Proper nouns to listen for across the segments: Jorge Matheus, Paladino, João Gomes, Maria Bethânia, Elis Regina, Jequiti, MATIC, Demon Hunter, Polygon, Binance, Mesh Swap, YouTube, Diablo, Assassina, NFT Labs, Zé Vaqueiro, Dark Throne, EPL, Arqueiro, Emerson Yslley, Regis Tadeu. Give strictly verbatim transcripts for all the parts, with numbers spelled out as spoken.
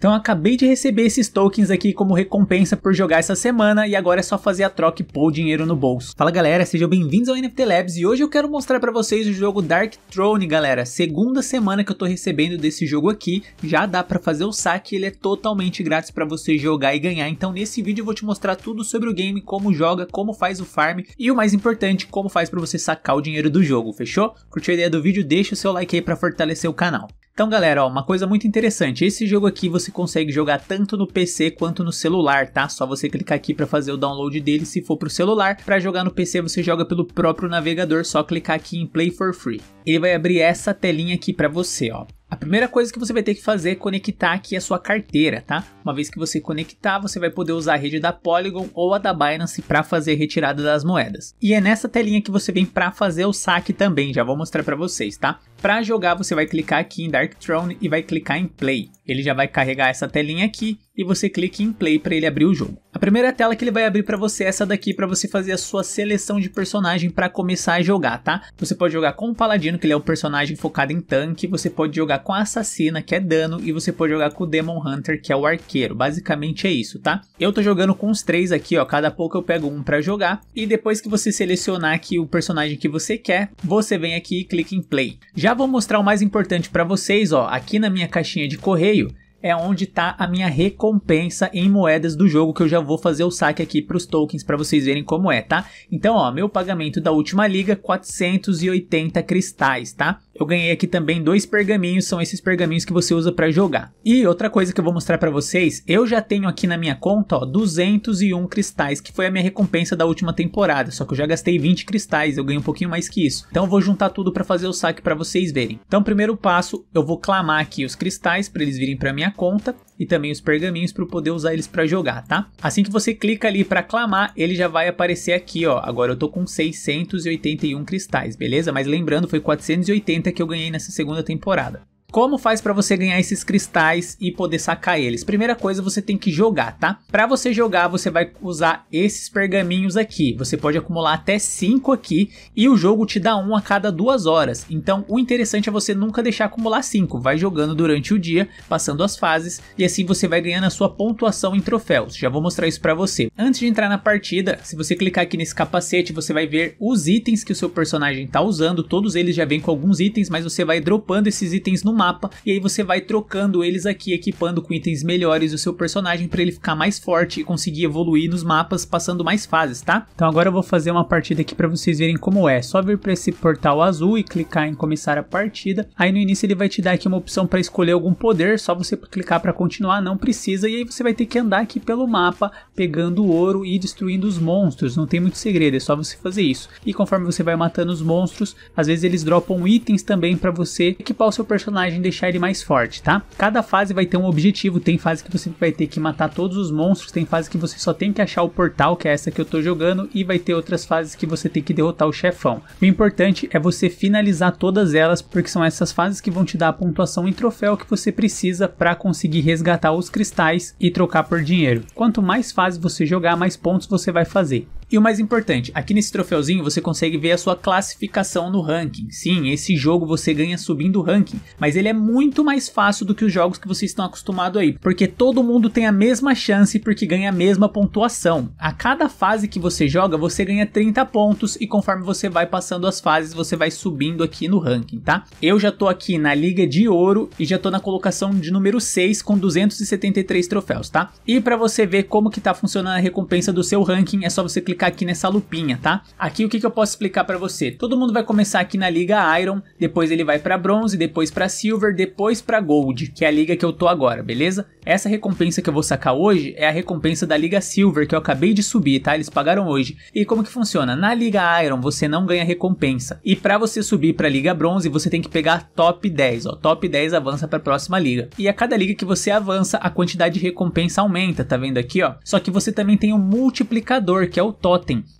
Então eu acabei de receber esses tokens aqui como recompensa por jogar essa semana e agora é só fazer a troca e pôr o dinheiro no bolso. Fala galera, sejam bem-vindos ao N F T Labs e hoje eu quero mostrar pra vocês o jogo Dark Throne, galera. Segunda semana que eu tô recebendo desse jogo aqui, já dá pra fazer o saque, ele é totalmente grátis pra você jogar e ganhar. Então nesse vídeo eu vou te mostrar tudo sobre o game, como joga, como faz o farm e o mais importante, como faz pra você sacar o dinheiro do jogo, fechou? Curtiu a ideia do vídeo? Deixa o seu like aí pra fortalecer o canal. Então galera, ó, uma coisa muito interessante, esse jogo aqui você consegue jogar tanto no P C quanto no celular, tá? Só você clicar aqui para fazer o download dele se for pro celular. Para jogar no P C você joga pelo próprio navegador, só clicar aqui em Play for Free. Ele vai abrir essa telinha aqui para você, ó. A primeira coisa que você vai ter que fazer é conectar aqui a sua carteira, tá? Uma vez que você conectar, você vai poder usar a rede da Polygon ou a da Binance para fazer a retirada das moedas. E é nessa telinha que você vem para fazer o saque também, já vou mostrar para vocês, tá? Para jogar, você vai clicar aqui em Dark Throne e vai clicar em Play. Ele já vai carregar essa telinha aqui e você clica em Play para ele abrir o jogo. A primeira tela que ele vai abrir para você é essa daqui, para você fazer a sua seleção de personagem para começar a jogar, tá? Você pode jogar com o Paladino, que ele é um personagem focado em tanque, você pode jogar com a Assassina, que é dano, e você pode jogar com o Demon Hunter, que é o Arqueiro. Basicamente é isso, tá? Eu tô jogando com os três aqui, ó, cada pouco eu pego um pra jogar, e depois que você selecionar aqui o personagem que você quer, você vem aqui e clica em Play. Já vou mostrar o mais importante pra vocês, ó, aqui na minha caixinha de correio, é onde tá a minha recompensa em moedas do jogo, que eu já vou fazer o saque aqui para os tokens para vocês verem como é, tá? Então, ó, meu pagamento da última liga, quatrocentos e oitenta cristais, tá? Eu ganhei aqui também dois pergaminhos, são esses pergaminhos que você usa para jogar. E outra coisa que eu vou mostrar para vocês, eu já tenho aqui na minha conta, ó, duzentos e um cristais, que foi a minha recompensa da última temporada, só que eu já gastei vinte cristais, eu ganhei um pouquinho mais que isso. Então eu vou juntar tudo para fazer o saque para vocês verem. Então, primeiro passo, eu vou clamar aqui os cristais para eles virem para minha conta e também os pergaminhos para eu poder usar eles para jogar, tá? Assim que você clica ali para clamar, ele já vai aparecer aqui, ó. Agora eu tô com seiscentos e oitenta e um cristais, beleza? Mas lembrando, foi quatrocentos e oitenta que eu ganhei nessa segunda temporada. Como faz para você ganhar esses cristais e poder sacar eles? Primeira coisa, você tem que jogar, tá? Para você jogar, você vai usar esses pergaminhos aqui. Você pode acumular até cinco aqui e o jogo te dá um a cada duas horas. Então, o interessante é você nunca deixar acumular cinco. Vai jogando durante o dia, passando as fases e assim você vai ganhando a sua pontuação em troféus. Já vou mostrar isso para você. Antes de entrar na partida, se você clicar aqui nesse capacete, você vai ver os itens que o seu personagem tá usando. Todos eles já vêm com alguns itens, mas você vai dropando esses itens no mapa, e aí você vai trocando eles aqui, equipando com itens melhores o seu personagem para ele ficar mais forte e conseguir evoluir nos mapas, passando mais fases, tá? Então agora eu vou fazer uma partida aqui para vocês verem como é. Só vir para esse portal azul e clicar em começar a partida. Aí no início ele vai te dar aqui uma opção para escolher algum poder, só você clicar para continuar, não precisa, e aí você vai ter que andar aqui pelo mapa, pegando ouro e destruindo os monstros. Não tem muito segredo, é só você fazer isso. E conforme você vai matando os monstros, às vezes eles dropam itens também para você equipar o seu personagem, deixar ele mais forte, tá? Cada fase vai ter um objetivo, tem fase que você vai ter que matar todos os monstros, tem fase que você só tem que achar o portal, que é essa que eu tô jogando, e vai ter outras fases que você tem que derrotar o chefão. O importante é você finalizar todas elas, porque são essas fases que vão te dar a pontuação em troféu que você precisa para conseguir resgatar os cristais e trocar por dinheiro. Quanto mais fases você jogar, mais pontos você vai fazer. E o mais importante, aqui nesse troféuzinho você consegue ver a sua classificação no ranking. Sim, esse jogo você ganha subindo o ranking, mas ele é muito mais fácil do que os jogos que vocês estão acostumados aí, porque todo mundo tem a mesma chance, porque ganha a mesma pontuação. A cada fase que você joga, você ganha trinta pontos e conforme você vai passando as fases, você vai subindo aqui no ranking, tá? Eu já tô aqui na Liga de Ouro e já tô na colocação de número seis com duzentos e setenta e três troféus, tá? E pra você ver como que tá funcionando a recompensa do seu ranking, é só você clicar aqui nessa lupinha, tá? Aqui o que, que eu posso explicar pra você? Todo mundo vai começar aqui na liga Iron, depois ele vai pra Bronze, depois pra Silver, depois pra Gold, que é a liga que eu tô agora, beleza? Essa recompensa que eu vou sacar hoje é a recompensa da liga Silver, que eu acabei de subir, tá? Eles pagaram hoje. E como que funciona? Na liga Iron você não ganha recompensa. E pra você subir pra liga Bronze, você tem que pegar top dez, ó. Top dez avança pra próxima liga. E a cada liga que você avança, a quantidade de recompensa aumenta, tá vendo aqui, ó? Só que você também tem um multiplicador, que é o top.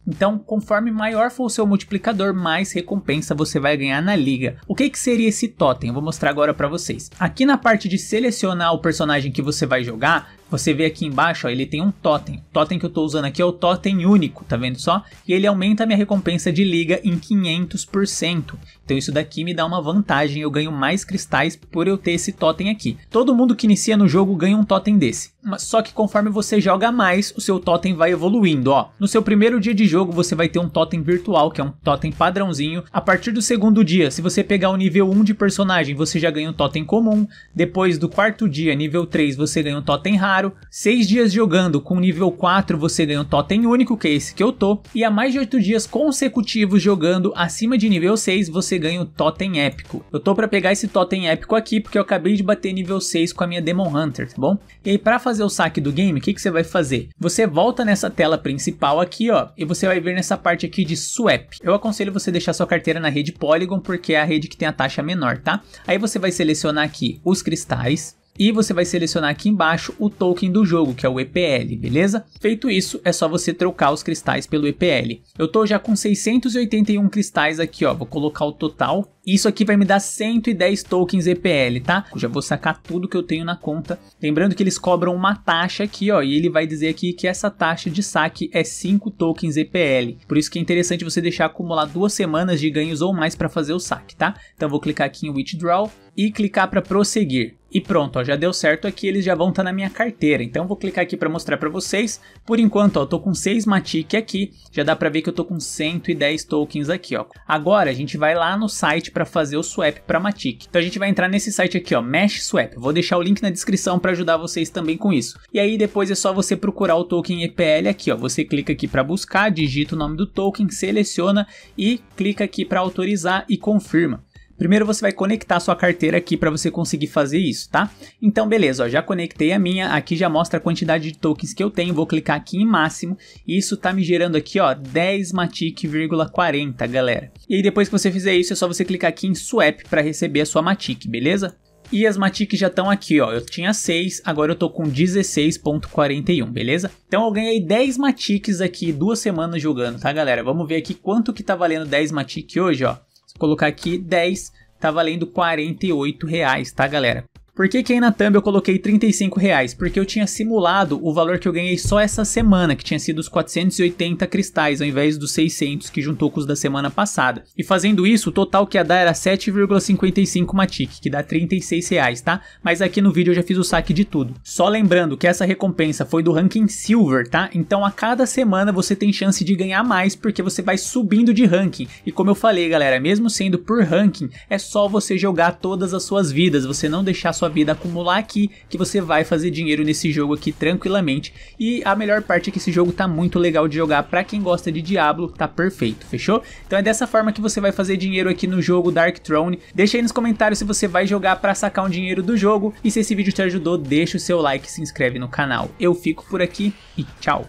Então, conforme maior for o seu multiplicador, mais recompensa você vai ganhar na liga. O que que seria esse totem? Eu vou mostrar agora para vocês. Aqui na parte de selecionar o personagem que você vai jogar, Você vê aqui embaixo, ó, ele tem um totem. O totem que eu estou usando aqui é o totem único, tá vendo só? E ele aumenta a minha recompensa de liga em quinhentos por cento. Então isso daqui me dá uma vantagem, eu ganho mais cristais por eu ter esse totem aqui. Todo mundo que inicia no jogo ganha um totem desse. Mas só que conforme você joga mais, o seu totem vai evoluindo, ó. No seu primeiro dia de jogo você vai ter um totem virtual, que é um totem padrãozinho. A partir do segundo dia, se você pegar o nível um de personagem, você já ganha um totem comum. Depois do quarto dia, nível três, você ganha um totem raro. Seis dias jogando com nível quatro, você ganha um totem único, que é esse que eu tô. E há mais de oito dias consecutivos jogando acima de nível seis, você ganha o totem épico. Eu tô pra pegar esse totem épico aqui, porque eu acabei de bater nível seis com a minha Demon Hunter, tá bom? E aí pra fazer o saque do game, o que que você vai fazer? Você volta nessa tela principal aqui, ó, e você vai ver nessa parte aqui de swap. Eu aconselho você deixar sua carteira na rede Polygon, porque é a rede que tem a taxa menor, tá? Aí você vai selecionar aqui os cristais, e você vai selecionar aqui embaixo o token do jogo, que é o E P L, beleza? Feito isso, é só você trocar os cristais pelo E P L. Eu tô já com seiscentos e oitenta e um cristais aqui, ó, vou colocar o total. Isso aqui vai me dar cento e dez tokens E P L, tá? Eu já vou sacar tudo que eu tenho na conta. Lembrando que eles cobram uma taxa aqui, ó, e ele vai dizer aqui que essa taxa de saque é cinco tokens E P L. Por isso que é interessante você deixar acumular duas semanas de ganhos ou mais para fazer o saque, tá? Então eu vou clicar aqui em Withdraw e clicar para prosseguir. E pronto, ó, já deu certo aqui, eles já vão estar na minha carteira. Então vou clicar aqui para mostrar para vocês. Por enquanto, ó, eu tô com seis MATIC aqui, já dá para ver que eu tô com cento e dez tokens aqui, ó. Agora a gente vai lá no site para fazer o swap para MATIC. Então a gente vai entrar nesse site aqui, ó, Mesh Swap. Vou deixar o link na descrição para ajudar vocês também com isso. E aí depois é só você procurar o token E P L aqui, ó. Você clica aqui para buscar, digita o nome do token, seleciona e clica aqui para autorizar e confirma. Primeiro você vai conectar sua carteira aqui para você conseguir fazer isso, tá? Então beleza, ó, já conectei a minha, aqui já mostra a quantidade de tokens que eu tenho, vou clicar aqui em máximo, e isso tá me gerando aqui, ó, dez matic vírgula quarenta, galera. E aí depois que você fizer isso, é só você clicar aqui em swap para receber a sua matic, beleza? E as MATIC já estão aqui, ó, eu tinha seis, agora eu tô com dezesseis vírgula quarenta e um, beleza? Então eu ganhei dez MATICs aqui, duas semanas jogando, tá, galera? Vamos ver aqui quanto que tá valendo dez MATIC hoje, ó. Colocar aqui dez, tá valendo quarenta e oito reais, tá, galera? Por que que aí na thumb eu coloquei trinta e cinco reais? Porque eu tinha simulado o valor que eu ganhei só essa semana, que tinha sido os quatrocentos e oitenta cristais, ao invés dos seiscentos que juntou com os da semana passada. E fazendo isso, o total que ia dar era sete vírgula cinquenta e cinco MATIC, que dá trinta e seis reais, tá? Mas aqui no vídeo eu já fiz o saque de tudo. Só lembrando que essa recompensa foi do ranking Silver, tá? Então a cada semana você tem chance de ganhar mais, porque você vai subindo de ranking. E como eu falei, galera, mesmo sendo por ranking, é só você jogar todas as suas vidas, você não deixar sua vida acumular aqui, que você vai fazer dinheiro nesse jogo aqui tranquilamente. E a melhor parte é que esse jogo tá muito legal de jogar, pra quem gosta de Diablo tá perfeito, fechou? Então é dessa forma que você vai fazer dinheiro aqui no jogo Dark Throne. Deixa aí nos comentários se você vai jogar pra sacar um dinheiro do jogo, e se esse vídeo te ajudou, deixa o seu like e se inscreve no canal. Eu fico por aqui e tchau!